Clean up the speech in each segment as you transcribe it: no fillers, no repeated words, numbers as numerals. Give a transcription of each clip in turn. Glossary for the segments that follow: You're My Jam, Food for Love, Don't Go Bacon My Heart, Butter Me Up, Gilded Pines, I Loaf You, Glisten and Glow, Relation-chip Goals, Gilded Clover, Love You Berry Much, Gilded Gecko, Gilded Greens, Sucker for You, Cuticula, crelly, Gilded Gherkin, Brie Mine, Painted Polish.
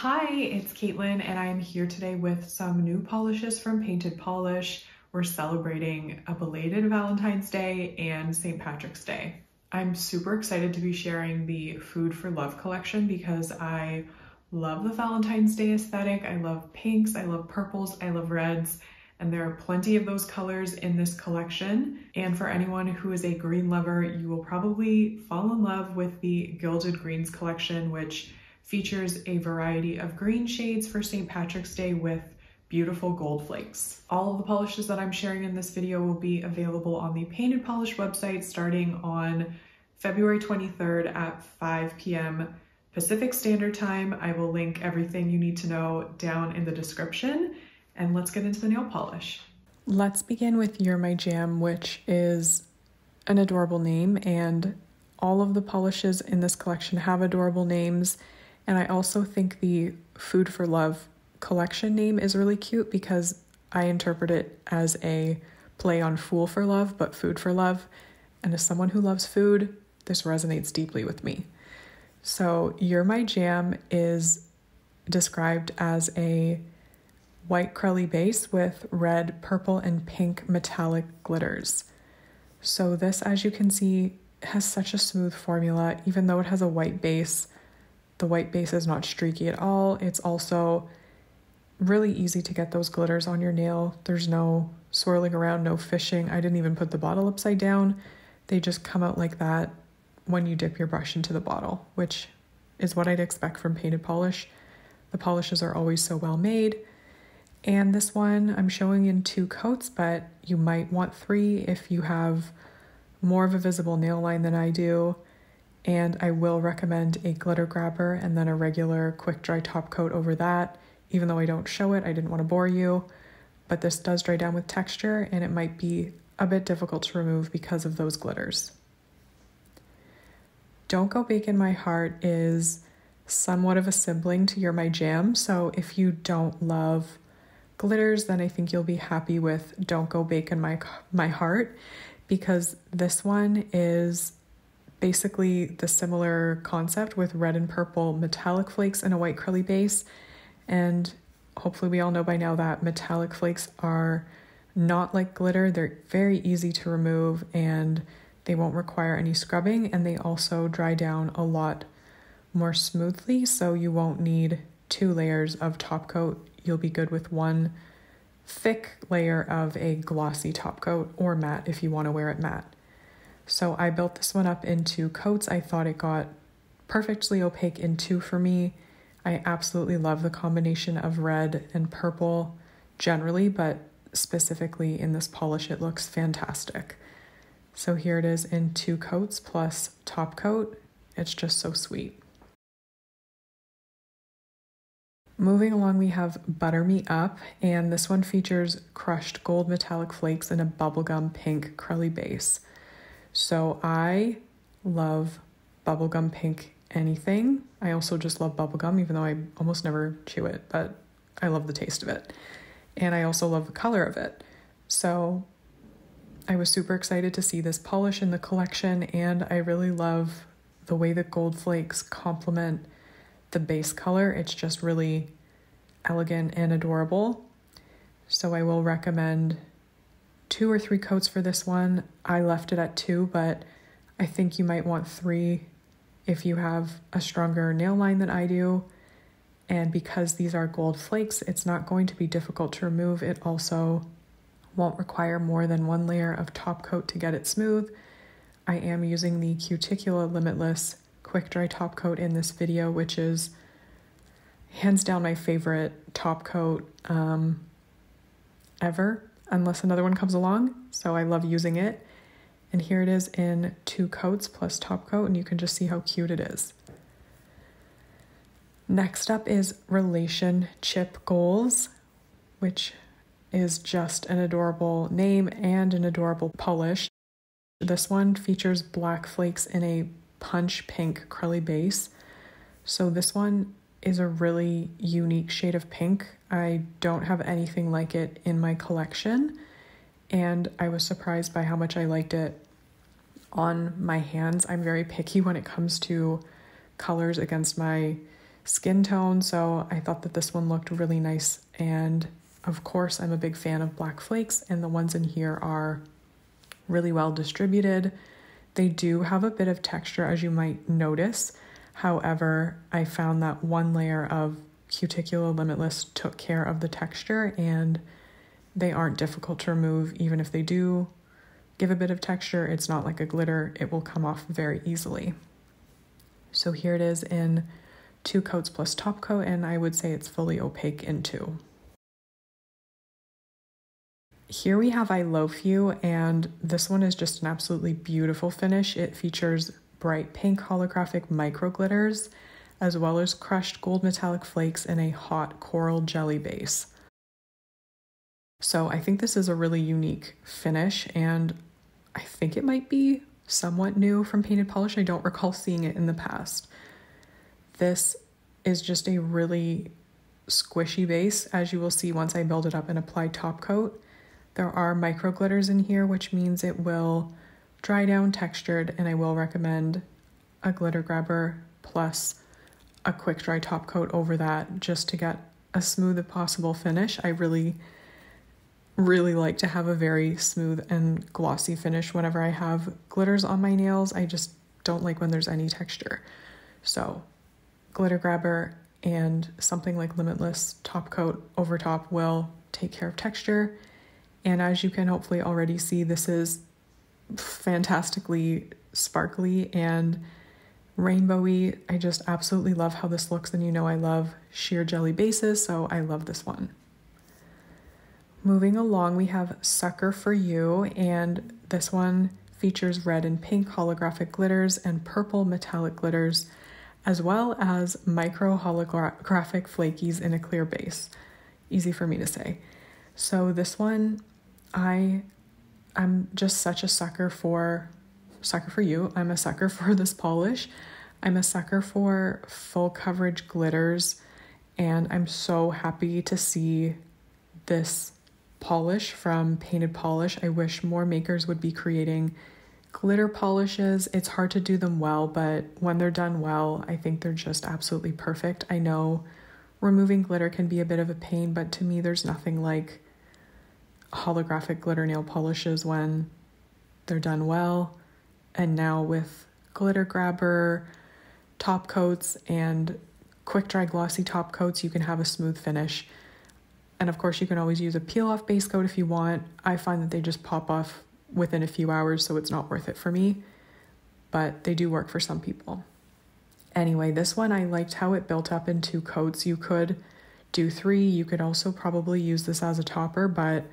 Hi, it's Caitlin and I'm here today with some new polishes from Painted Polish. We're celebrating a belated Valentine's Day and St. Patrick's Day. I'm super excited to be sharing the Food for Love collection because I love the Valentine's Day aesthetic. I love pinks, I love purples, I love reds, and there are plenty of those colors in this collection. And for anyone who is a green lover, you will probably fall in love with the Gilded Greens collection, which features a variety of green shades for St. Patrick's Day with beautiful gold flakes. All of the polishes that I'm sharing in this video will be available on the Painted Polish website starting on February 23rd at 5 p.m. Pacific Standard Time. I will link everything you need to know down in the description, and let's get into the nail polish. Let's begin with You're My Jam, which is an adorable name, and all of the polishes in this collection have adorable names. And I also think the Food for Love collection name is really cute because I interpret it as a play on Fool for Love, but Food for Love. And as someone who loves food, this resonates deeply with me. So You're My Jam is described as a white crelly base with red, purple, and pink metallic glitters. So this, as you can see, has such a smooth formula, even though it has a white base. The white base is not streaky at all. It's also really easy to get those glitters on your nail. There's no swirling around, no fishing. I didn't even put the bottle upside down. They just come out like that when you dip your brush into the bottle, which is what I'd expect from Painted Polish. The polishes are always so well made. And this one I'm showing in 2 coats, but you might want 3 if you have more of a visible nail line than I do. And I will recommend a glitter grabber and then a regular quick dry top coat over that. Even though I don't show it, I didn't want to bore you, but this does dry down with texture and it might be a bit difficult to remove because of those glitters. Don't Go Bacon My Heart is somewhat of a sibling to You're My Jam, so if you don't love glitters, then I think you'll be happy with Don't Go Bacon My Heart, because this one is basically the similar concept with red and purple metallic flakes and a white curly base. And hopefully we all know by now that metallic flakes are not like glitter. They're very easy to remove and they won't require any scrubbing, and they also dry down a lot more smoothly, so you won't need 2 layers of top coat. You'll be good with 1 thick layer of a glossy top coat, or matte if you want to wear it matte. So I built this one up in 2 coats. I thought it got perfectly opaque in 2 for me. I absolutely love the combination of red and purple generally, but specifically in this polish, it looks fantastic. So here it is in 2 coats plus top coat. It's just so sweet. Moving along, we have Butter Me Up, and this one features crushed gold metallic flakes and a bubblegum pink crelly base. So I love bubblegum pink anything. I also just love bubblegum, even though I almost never chew it, but I love the taste of it. And I also love the color of it. So I was super excited to see this polish in the collection, and I really love the way the gold flakes complement the base color. It's just really elegant and adorable. So I will recommend 2 or 3 coats for this one. I left it at 2, but I think you might want 3 if you have a stronger nail line than I do. And because these are gold flakes, it's not going to be difficult to remove. It also won't require more than 1 layer of top coat to get it smooth. I am using the Cuticula Limitless Quick Dry Top Coat in this video, which is hands down my favorite top coat ever, unless another one comes along, so I love using it. And here it is in 2 coats plus top coat, and you can just see how cute it is. Next up is Relation-chip Goals, which is just an adorable name and an adorable polish. This one features black flakes in a punch pink curly base. So this one is a really unique shade of pink. I don't have anything like it in my collection, and I was surprised by how much I liked it on my hands. I'm very picky when it comes to colors against my skin tone, so I thought that this one looked really nice. And of course, I'm a big fan of black flakes, and the ones in here are really well distributed. They do have a bit of texture, as you might notice. However, I found that one layer of Cuticula Limitless took care of the texture, and they aren't difficult to remove. Even if they do give a bit of texture, it's not like a glitter. It will come off very easily. So here it is in two coats plus top coat, and I would say it's fully opaque in two. Here we have I Loaf You, and this one is just an absolutely beautiful finish. It features bright pink holographic micro glitters, as well as crushed gold metallic flakes in a hot coral jelly base. So I think this is a really unique finish, and I think it might be somewhat new from Painted Polish. I don't recall seeing it in the past. This is just a really squishy base, as you will see once I build it up and apply top coat. There are micro glitters in here, which means it will dry down textured, and I will recommend a glitter grabber plus a quick dry top coat over that just to get as smooth as possible finish. I really like to have a very smooth and glossy finish whenever I have glitters on my nails. I just don't like when there's any texture. So glitter grabber and something like Limitless top coat over top will take care of texture. And as you can hopefully already see, this is fantastically sparkly and rainbowy. I just absolutely love how this looks, and you know I love sheer jelly bases, so I love this one. Moving along, we have Sucker for You, and this one features red and pink holographic glitters and purple metallic glitters, as well as micro holographic flakies in a clear base. Easy for me to say. So this one, I'm just such a sucker for you. I'm a sucker for this polish. I'm a sucker for full coverage glitters, and I'm so happy to see this polish from Painted Polish. I wish more makers would be creating glitter polishes. It's hard to do them well, but when they're done well, I think they're just absolutely perfect. I know removing glitter can be a bit of a pain, but to me, there's nothing like holographic glitter nail polishes when they're done well. And now with glitter grabber, top coats, and quick dry glossy top coats, you can have a smooth finish. And of course, you can always use a peel off base coat if you want. I find that they just pop off within a few hours, so it's not worth it for me, but they do work for some people. Anyway, this one, I liked how it built up in two coats. You could do three. You could also probably use this as a topper, but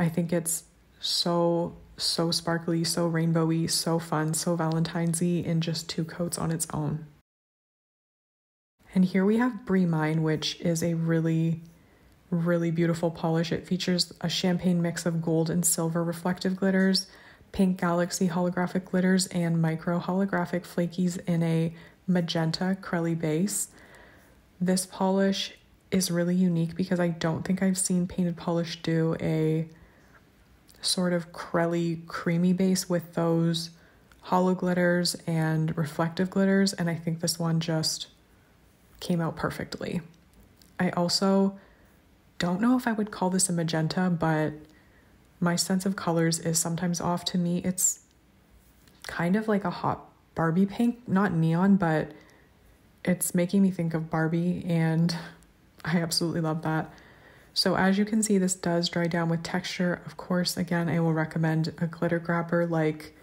I think it's so sparkly, so rainbowy, so fun, so Valentine's-y in just two coats on its own. And here we have Brie Mine, which is a really beautiful polish. It features a champagne mix of gold and silver reflective glitters, pink galaxy holographic glitters, and micro holographic flakies in a magenta crelly base. This polish is really unique because I don't think I've seen Painted Polish do a sort of crelly creamy base with those hollow glitters and reflective glitters, and I think this one just came out perfectly. I also don't know if I would call this a magenta, but my sense of colors is sometimes off. To me, it's kind of like a hot Barbie pink, not neon, but it's making me think of Barbie, and I absolutely love that. So as you can see, this does dry down with texture. Of course, again, I will recommend a glitter grabber like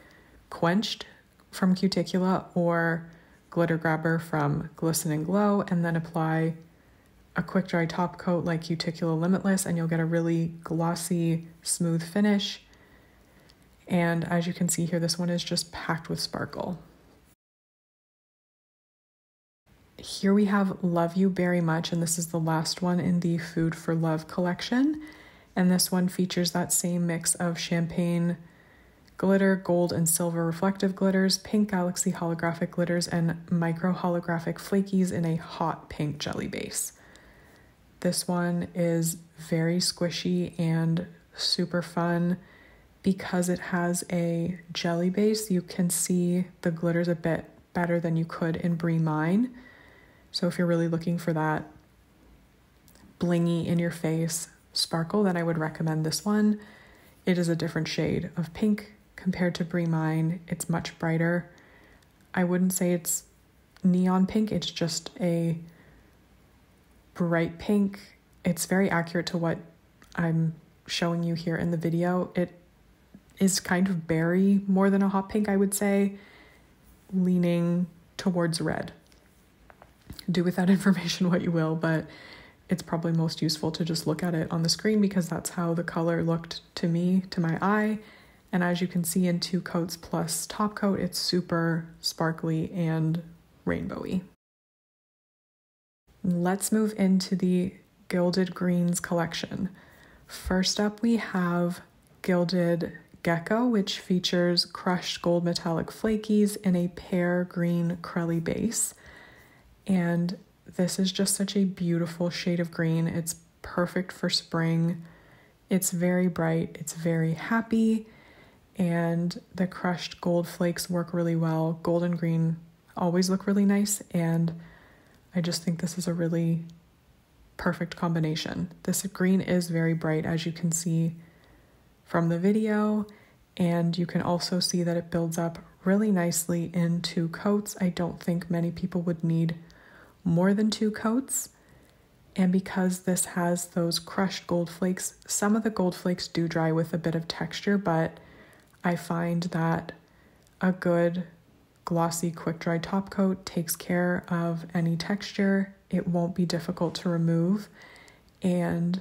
Quenched from Cuticula or glitter grabber from Glisten and Glow, and then apply a quick dry top coat like Cuticula Limitless, and you'll get a really glossy, smooth finish. And as you can see here, this one is just packed with sparkle. Here we have Love You Berry Much, and this is the last one in the Food for Love collection. And this one features that same mix of champagne glitter, gold and silver reflective glitters, pink galaxy holographic glitters, and micro holographic flakies in a hot pink jelly base. This one is very squishy and super fun. Because it has a jelly base, you can see the glitters a bit better than you could in Brie Mine. So if you're really looking for that blingy in your face sparkle, then I would recommend this one. It is a different shade of pink compared to Brie Mine. It's much brighter. I wouldn't say it's neon pink. It's just a bright pink. It's very accurate to what I'm showing you here in the video. It is kind of berry more than a hot pink, I would say, leaning towards red. Do with that information what you will, but it's probably most useful to just look at it on the screen because that's how the color looked to me, to my eye. And as you can see in two coats plus top coat, it's super sparkly and rainbowy. Let's move into the Gilded Greens collection. First up, we have Gilded Gecko, which features crushed gold metallic flakies in a pear green crelly base. And this is just such a beautiful shade of green. It's perfect for spring. It's very bright, it's very happy, and the crushed gold flakes work really well. Gold and green always look really nice, and I just think this is a really perfect combination. This green is very bright, as you can see from the video, and you can also see that it builds up really nicely in two coats. I don't think many people would need more than two coats. And because this has those crushed gold flakes, some of the gold flakes do dry with a bit of texture, but I find that a good glossy quick dry top coat takes care of any texture. It won't be difficult to remove. And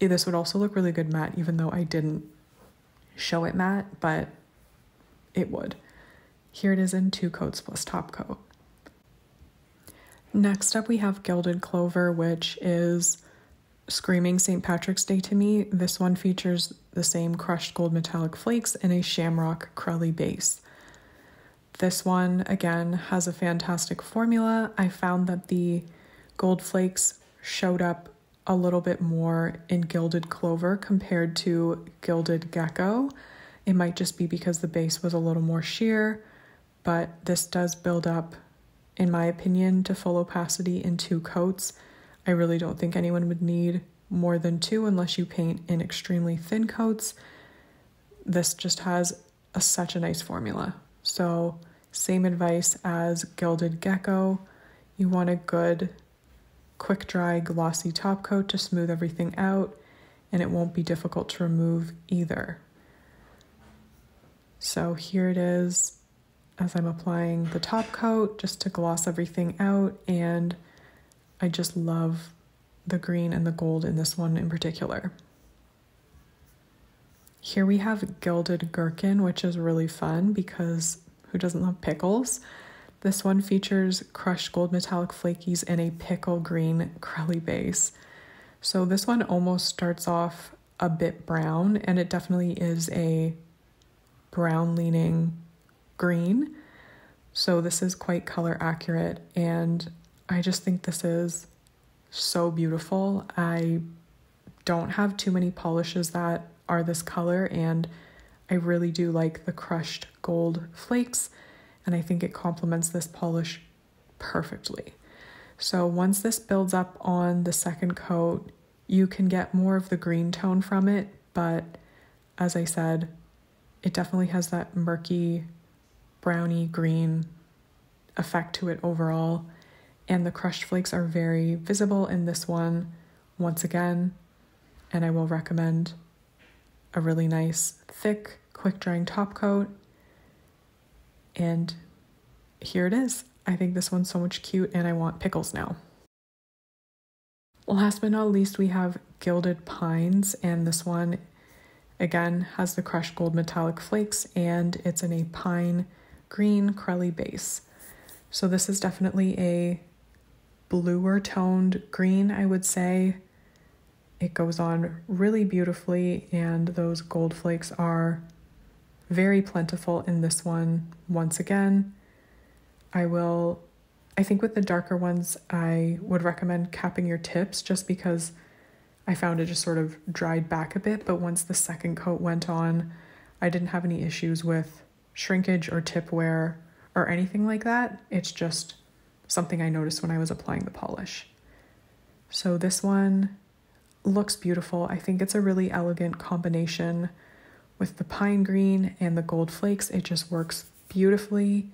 this would also look really good matte, even though I didn't show it matte, but it would. Here it is in two coats plus top coat. Next up, we have Gilded Clover, which is screaming St. Patrick's Day to me. This one features the same crushed gold metallic flakes in a shamrock crelly base. This one, again, has a fantastic formula. I found that the gold flakes showed up a little bit more in Gilded Clover compared to Gilded Gecko. It might just be because the base was a little more sheer, but this does build up, in my opinion, to full opacity in two coats. I really don't think anyone would need more than two unless you paint in extremely thin coats. This just has such a nice formula. So same advice as Gilded Gecko. You want a good quick dry glossy top coat to smooth everything out, and it won't be difficult to remove either. So here it is as I'm applying the top coat just to gloss everything out, and I just love the green and the gold in this one in particular. Here we have Gilded Gherkin, which is really fun because who doesn't love pickles? This one features crushed gold metallic flakies in a pickle green crelly base. So this one almost starts off a bit brown, and it definitely is a brown leaning green. So this is quite color accurate, and I just think this is so beautiful. I don't have too many polishes that are this color, and I really do like the crushed gold flakes, and I think it complements this polish perfectly. So once this builds up on the second coat, you can get more of the green tone from it, but as I said, it definitely has that murky, browny green effect to it overall, and the crushed flakes are very visible in this one once again, and I will recommend a really nice, thick, quick-drying top coat, and here it is. I think this one's so much cute, and I want pickles now. Last but not least, we have Gilded Pines, and this one, again, has the crushed gold metallic flakes, and it's in a pine green crelly base. So this is definitely a bluer toned green, I would say. It goes on really beautifully, and those gold flakes are very plentiful in this one once again. I think with the darker ones, I would recommend capping your tips just because I found it just sort of dried back a bit, but once the second coat went on, I didn't have any issues with shrinkage or tip wear or anything like that. It's just something I noticed when I was applying the polish. So this one looks beautiful. I think it's a really elegant combination with the pine green and the gold flakes. It just works beautifully,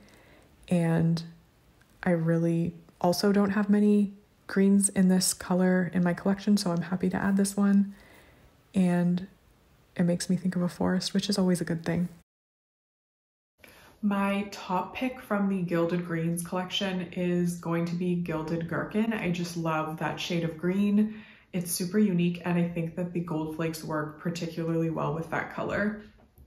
and I really also don't have many greens in this color in my collection, so I'm happy to add this one, and it makes me think of a forest, which is always a good thing. My top pick from the Gilded Greens collection is going to be Gilded Gherkin. I just love that shade of green. It's super unique, and I think that the gold flakes work particularly well with that color.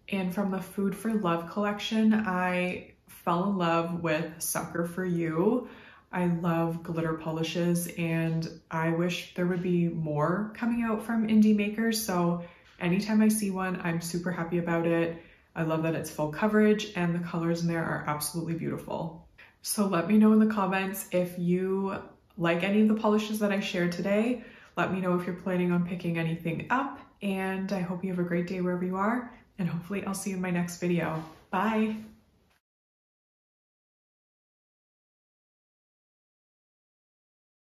And from the Food for Love collection, I fell in love with Sucker for You. I love glitter polishes, and I wish there would be more coming out from indie makers, so anytime I see one, I'm super happy about it. I love that it's full coverage, and the colors in there are absolutely beautiful. So let me know in the comments if you like any of the polishes that I shared today. Let me know if you're planning on picking anything up, and I hope you have a great day wherever you are, and hopefully I'll see you in my next video. Bye!